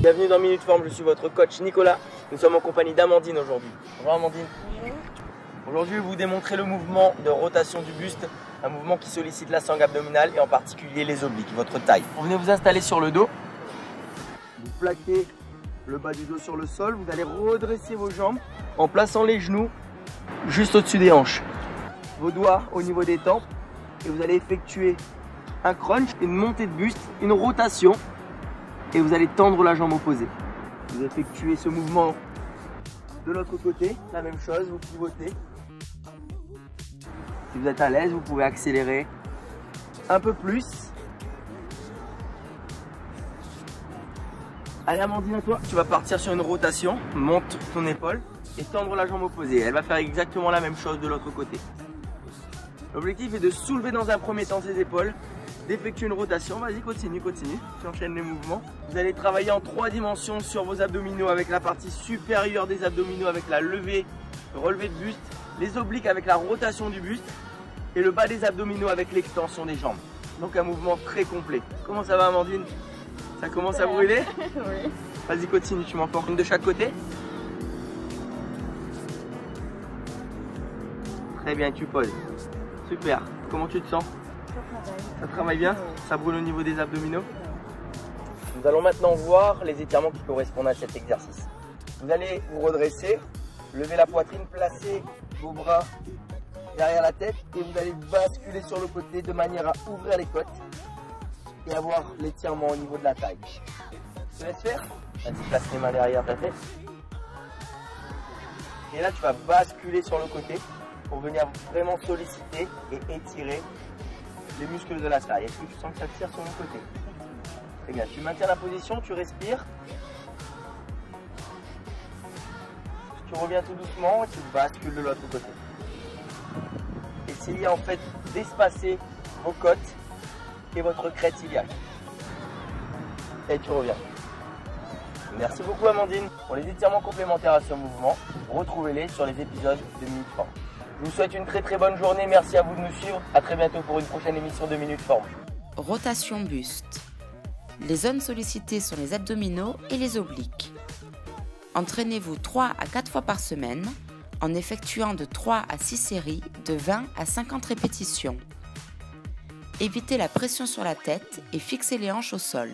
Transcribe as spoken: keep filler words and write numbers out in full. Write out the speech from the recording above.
Bienvenue dans Minute Forme, je suis votre coach Nicolas. Nous sommes en compagnie d'Amandine aujourd'hui. Bonjour Amandine. Bonjour. Aujourd'hui, je vais vous démontrer le mouvement de rotation du buste, un mouvement qui sollicite la sangle abdominale et en particulier les obliques, votre taille. Vous venez vous installer sur le dos. Vous plaquez le bas du dos sur le sol. Vous allez redresser vos jambes en plaçant les genoux juste au-dessus des hanches. Vos doigts au niveau des tempes. Et vous allez effectuer un crunch, une montée de buste, une rotation. Et vous allez tendre la jambe opposée. Vous effectuez ce mouvement de l'autre côté. La même chose, vous pivotez. Si vous êtes à l'aise, vous pouvez accélérer un peu plus. Allez Amandine, à toi. Tu vas partir sur une rotation. Monte ton épaule et tendre la jambe opposée. Elle va faire exactement la même chose de l'autre côté. L'objectif est de soulever dans un premier temps ses épaules, d'effectuer une rotation. Vas-y, continue, continue. Tu enchaînes les mouvements. Vous allez travailler en trois dimensions sur vos abdominaux avec la partie supérieure des abdominaux, avec la levée, relevé de buste, les obliques avec la rotation du buste et le bas des abdominaux avec l'extension des jambes. Donc un mouvement très complet. Comment ça va Amandine? Ça commence à brûler? Oui. Vas-y, continue, tu m'en portes une de chaque côté. Très bien, tu poses. Super. Comment tu te sens? Ça travaille bien? Ça brûle au niveau des abdominaux? Nous allons maintenant voir les étirements qui correspondent à cet exercice. Vous allez vous redresser, lever la poitrine, placer vos bras derrière la tête et vous allez basculer sur le côté de manière à ouvrir les côtes et avoir l'étirement au niveau de la taille. Tu laisses faire? Vas-y, place les mains derrière ta tête. Et là, tu vas basculer sur le côté pour venir vraiment solliciter et étirer les muscles de la taille. Est-ce que tu sens que ça tire sur le côté? Très bien, tu maintiens la position, tu respires. Tu reviens tout doucement et tu bascules de l'autre côté. Essayez en fait d'espacer vos côtes et votre crête iliaque. Et tu reviens. Merci beaucoup Amandine. Pour les étirements complémentaires à ce mouvement, retrouvez-les sur les épisodes de Minute Forme. Je vous souhaite une très très bonne journée, merci à vous de nous suivre. À très bientôt pour une prochaine émission de Minute Forme. Rotation buste. Les zones sollicitées sont les abdominaux et les obliques. Entraînez-vous trois à quatre fois par semaine en effectuant de trois à six séries de vingt à cinquante répétitions. Évitez la pression sur la tête et fixez les hanches au sol.